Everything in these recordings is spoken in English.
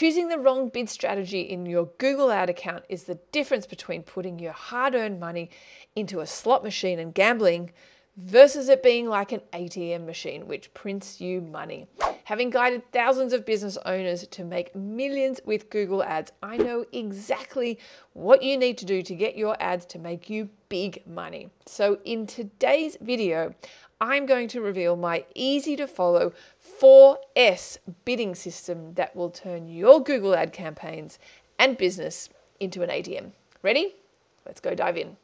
Choosing the wrong bid strategy in your Google ad account is the difference between putting your hard-earned money into a slot machine and gambling versus it being like an ATM machine, which prints you money. Having guided thousands of business owners to make millions with Google ads, I know exactly what you need to do to get your ads to make you big money. So in today's video, I'm going to reveal my easy to follow 4S bidding system that will turn your Google ad campaigns and business into an ATM. Ready? Let's go dive in.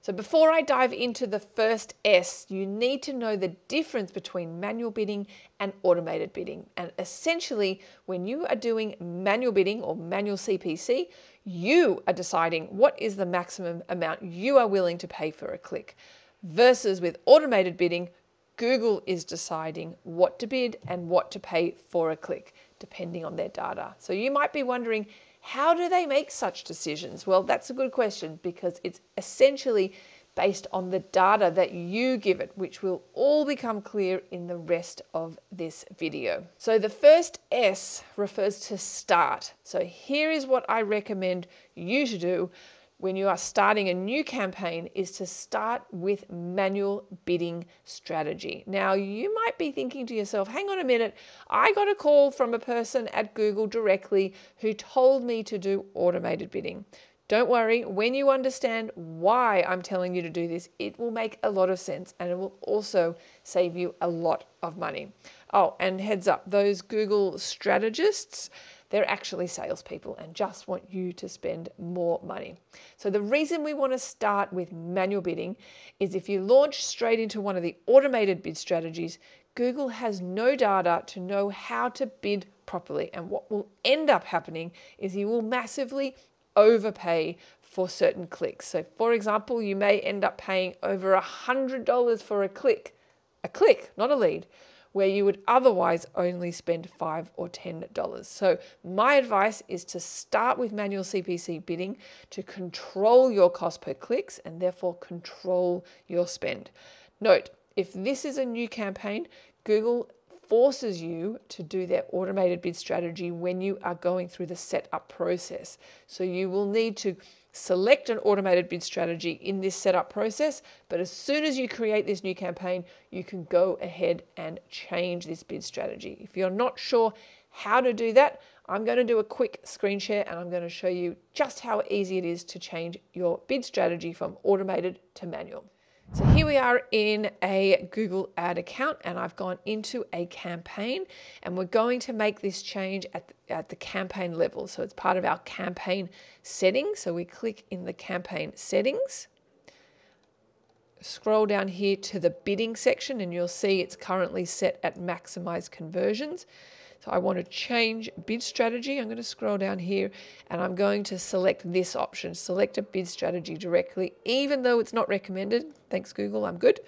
So before I dive into the first S, you need to know the difference between manual bidding and automated bidding. And essentially, when you are doing manual bidding or manual CPC, you are deciding what is the maximum amount you are willing to pay for a click. Versus with automated bidding, Google is deciding what to bid and what to pay for a click, depending on their data. So you might be wondering, how do they make such decisions? Well, that's a good question because it's essentially based on the data that you give it, which will all become clear in the rest of this video. So the first S refers to start. So here is what I recommend you to do when you are starting a new campaign is to start with manual bidding strategy. Now you might be thinking to yourself, hang on a minute, I got a call from a person at Google directly who told me to do automated bidding. Don't worry, when you understand why I'm telling you to do this, it will make a lot of sense and it will also save you a lot of money. Oh, and heads up, those Google strategists, they're actually salespeople and just want you to spend more money. So the reason we want to start with manual bidding is if you launch straight into one of the automated bid strategies, Google has no data to know how to bid properly. And what will end up happening is you will massively overpay for certain clicks. So for example, you may end up paying over $100 for a click, not a lead, where you would otherwise only spend $5 or $10. So my advice is to start with manual CPC bidding to control your cost per clicks and therefore control your spend. Note, if this is a new campaign, Google forces you to do their automated bid strategy when you are going through the setup process. So you will need to select an automated bid strategy in this setup process, but as soon as you create this new campaign, you can go ahead and change this bid strategy. If you're not sure how to do that, I'm going to do a quick screen share and I'm going to show you just how easy it is to change your bid strategy from automated to manual. So here we are in a Google ad account and I've gone into a campaign and we're going to make this change at the campaign level. So it's part of our campaign settings. So we click in the campaign settings, scroll down here to the bidding section and you'll see it's currently set at maximize conversions. So I want to change bid strategy. I'm going to scroll down here and I'm going to select this option, select a bid strategy directly, even though it's not recommended. Thanks, Google, I'm good.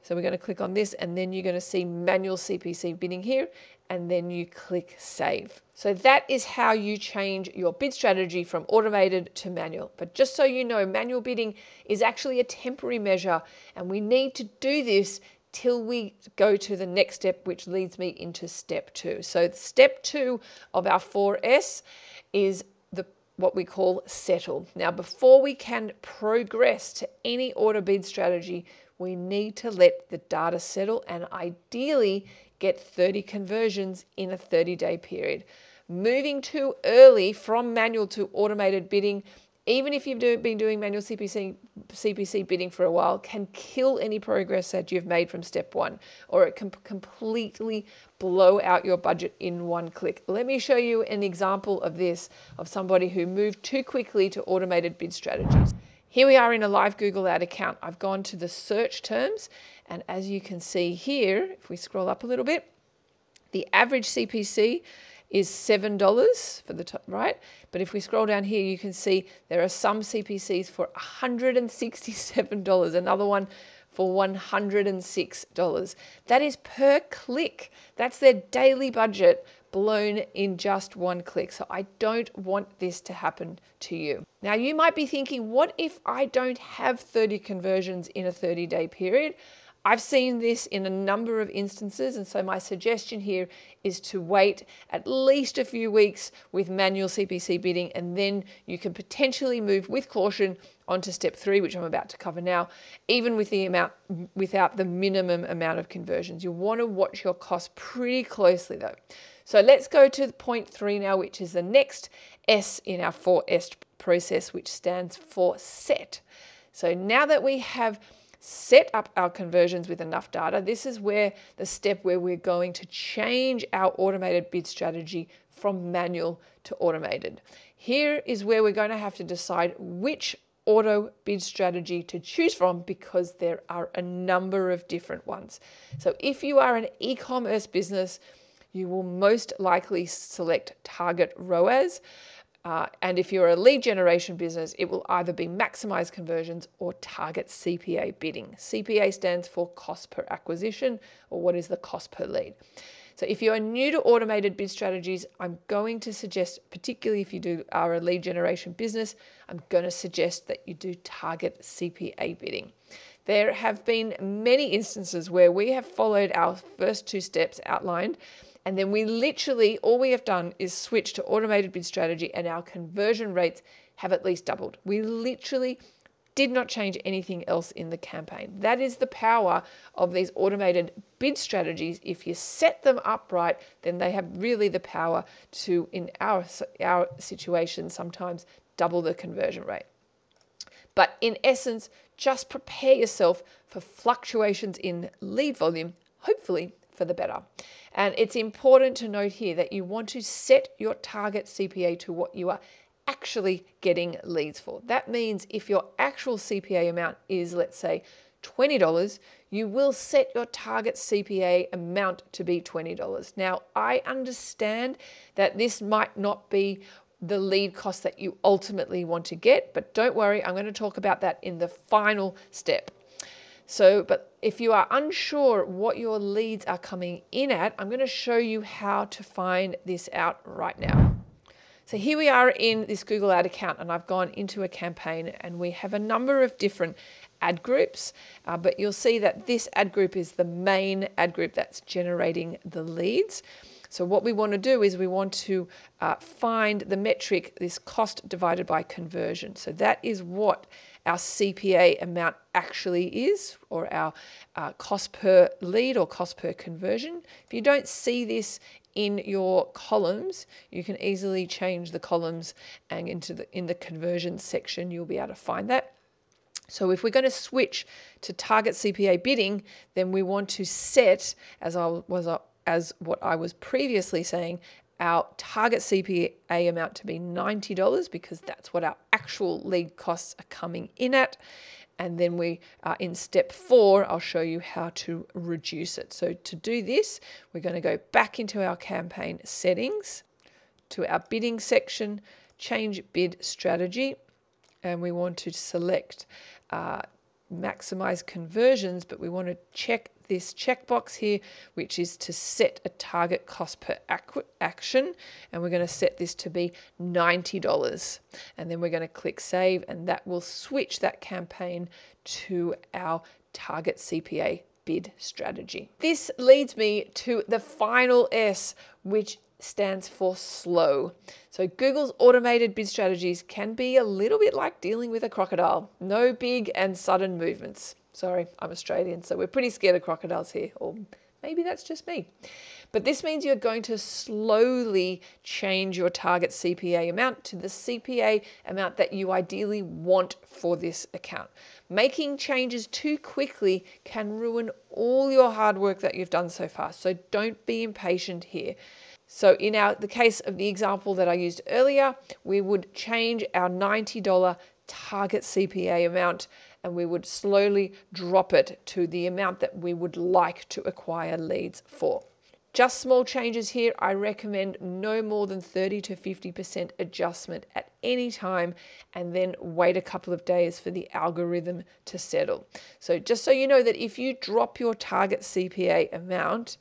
So we're going to click on this and then you're going to see manual CPC bidding here and then you click save. So that is how you change your bid strategy from automated to manual. But just so you know, manual bidding is actually a temporary measure and we need to do this till we go to the next step, which leads me into step two. So step two of our 4S is what we call settle. Now, before we can progress to any auto bid strategy, we need to let the data settle and ideally get 30 conversions in a 30-day period. Moving too early from manual to automated bidding, even if you've been doing manual CPC bidding for a while, can kill any progress that you've made from step one, or it can completely blow out your budget in one click. Let me show you an example of this, of somebody who moved too quickly to automated bid strategies. Here we are in a live Google ad account. I've gone to the search terms, and as you can see here, if we scroll up a little bit, the average CPC is $7 for the top right, but if we scroll down here, you can see there are some CPCs for $167, another one for $106. That is per click. That's their daily budget blown in just one click. So I don't want this to happen to you. Now you might be thinking, what if I don't have 30 conversions in a 30-day period? I've seen this in a number of instances, and so my suggestion here is to wait at least a few weeks with manual CPC bidding, and then you can potentially move with caution onto step 3, which I'm about to cover now, even with the amount without the minimum amount of conversions. You want to watch your costs pretty closely though. So let's go to point 3 now, which is the next S in our 4S process, which stands for set. So now that we have set up our conversions with enough data, this is where the step where we're going to change our automated bid strategy from manual to automated. Here is where we're going to have to decide which auto bid strategy to choose from, because there are a number of different ones. So if you are an e-commerce business, you will most likely select target ROAS. And if you're a lead generation business, it will either be maximize conversions or target CPA bidding. CPA stands for cost per acquisition, or what is the cost per lead. So if you are new to automated bid strategies, I'm going to suggest, particularly if you are a lead generation business, I'm going to suggest that you do target CPA bidding. There have been many instances where we have followed our first 2 steps outlined, and then we literally, all we have done is switch to automated bid strategy, and our conversion rates have at least doubled. We literally did not change anything else in the campaign. That is the power of these automated bid strategies. If you set them up right, then they have really the power to, in our situation, sometimes double the conversion rate. But in essence, just prepare yourself for fluctuations in lead volume, hopefully for the better. And it's important to note here that you want to set your target CPA to what you are actually getting leads for. That means if your actual CPA amount is, let's say, $20, you will set your target CPA amount to be $20. Now, I understand that this might not be the lead cost that you ultimately want to get, but don't worry, I'm going to talk about that in the final step. So, but if you are unsure what your leads are coming in at, I'm going to show you how to find this out right now. So here we are in this Google Ad account, and I've gone into a campaign, and we have a number of different ad groups, but you'll see that this ad group is the main ad group that's generating the leads. So what we want to do is we want to find the metric, this cost divided by conversion. So that is what our CPA amount actually is, or our cost per lead or cost per conversion. If you don't see this in your columns, you can easily change the columns, and in the conversion section, you'll be able to find that. So if we're going to switch to target CPA bidding, then we want to set, as what I was previously saying, our target CPA amount to be $90, because that's what our actual lead costs are coming in at. And then we are in step 4, I'll show you how to reduce it. So to do this, we're going to go back into our campaign settings, to our bidding section, change bid strategy, and we want to select maximize conversions, but we want to check this checkbox here, which is to set a target cost per action, and we're going to set this to be $90, and then we're going to click save, and that will switch that campaign to our target CPA bid strategy. This leads me to the final S, which stands for slow. So Google's automated bid strategies can be a little bit like dealing with a crocodile. No big and sudden movements. Sorry, I'm Australian, so we're pretty scared of crocodiles here, or maybe that's just me. But this means you're going to slowly change your target CPA amount to the CPA amount that you ideally want for this account. Making changes too quickly can ruin all your hard work that you've done so far, so don't be impatient here. So in the case of the example that I used earlier, we would change our $90 target CPA amount, and we would slowly drop it to the amount that we would like to acquire leads for. Just small changes here. I recommend no more than 30 to 50% adjustment at any time, and then wait a couple of days for the algorithm to settle. So just so you know that if you drop your target CPA amount,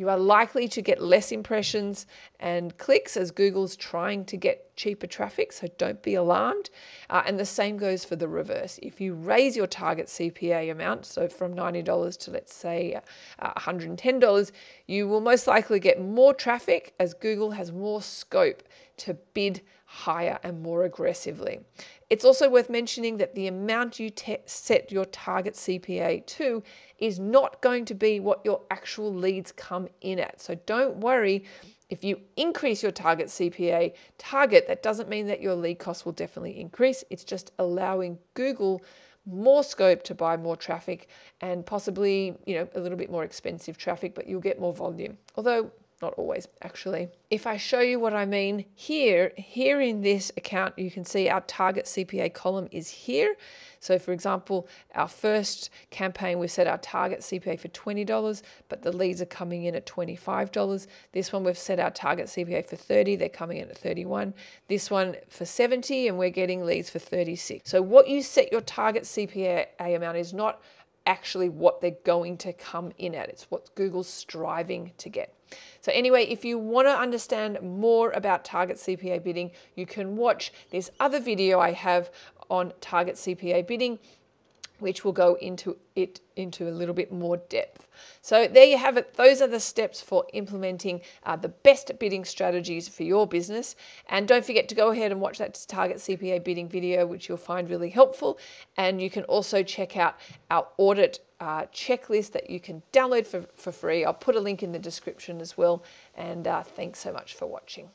You are likely to get less impressions and clicks as Google's trying to get cheaper traffic, so don't be alarmed. And the same goes for the reverse. If you raise your target CPA amount, so from $90 to let's say $110, you will most likely get more traffic as Google has more scope to bid higher and more aggressively. It's also worth mentioning that the amount you set your target CPA to is not going to be what your actual leads come in at. So don't worry if you increase your target CPA target, that doesn't mean that your lead cost will definitely increase. It's just allowing Google more scope to buy more traffic and possibly, you know, a little bit more expensive traffic, but you'll get more volume. Although not always, actually. If I show you what I mean here in this account, you can see our target CPA column is here. So for example, our first campaign, we set our target CPA for $20, but the leads are coming in at $25. This one, we've set our target CPA for $30, they're coming in at $31. This one for $70, and we're getting leads for $36. So what you set your target CPA amount is not actually what they're going to come in at. It's what Google's striving to get. So anyway, if you want to understand more about target CPA bidding, you can watch this other video I have on target CPA bidding, which will go into it into a little bit more depth. So there you have it. Those are the steps for implementing the best bidding strategies for your business. And don't forget to go ahead and watch that target CPA bidding video, which you'll find really helpful. And you can also check out our audit checklist that you can download for free. I'll put a link in the description as well. And thanks so much for watching.